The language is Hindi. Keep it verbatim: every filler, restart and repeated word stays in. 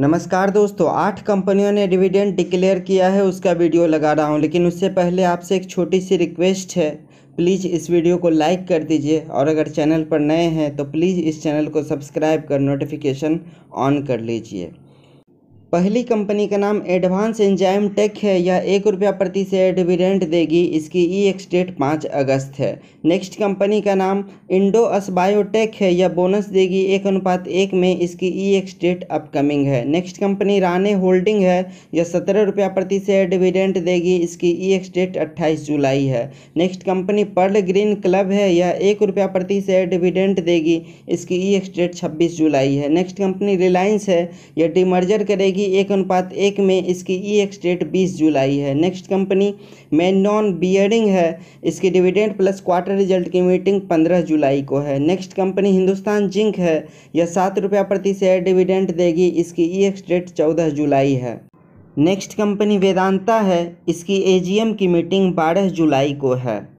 नमस्कार दोस्तों, आठ कंपनियों ने डिविडेंड डिक्लेयर किया है, उसका वीडियो लगा रहा हूं। लेकिन उससे पहले आपसे एक छोटी सी रिक्वेस्ट है, प्लीज़ इस वीडियो को लाइक कर दीजिए और अगर चैनल पर नए हैं तो प्लीज़ इस चैनल को सब्सक्राइब कर नोटिफिकेशन ऑन कर लीजिए। पहली कंपनी का नाम एडवांस एंजाइम टेक है। यह एक रुपया प्रति शेयर डिविडेंड देगी। इसकी ई एक्स डेट पाँच अगस्त है। नेक्स्ट कंपनी का नाम इंडो असबायोटेक है। यह बोनस देगी एक अनुपात एक में। इसकी ई एक्स डेट अपकमिंग है। नेक्स्ट कंपनी राने होल्डिंग है। यह सत्रह रुपया प्रति शेयर डिविडेंड देगी। इसकी ई एक्स डेट अट्ठाईस जुलाई है। Next company Pearl Green Club है। यह एक रुपया प्रति शेयर डिविडेंड देगी। इसकी ई एक्स डेट छब्बीस जुलाई है। नेक्स्ट कंपनी रिलायंस है। यह डिमर्जर करेगी एक अनुपात एक में। इसकी ई एक्स डेट बीस जुलाई है। नेक्स्ट कंपनी में नॉन बियरिंग है। इसकी डिविडेंड प्लस क्वार्टर रिजल्ट की मीटिंग पंद्रह जुलाई को है। नेक्स्ट कंपनी हिंदुस्तान जिंक है। यह सात रुपया प्रति शेयर डिविडेंड देगी। इसकी ई एक्स डेट चौदह जुलाई है। नेक्स्ट कंपनी वेदांता है। इसकी ए जी एम की मीटिंग बारह जुलाई को है।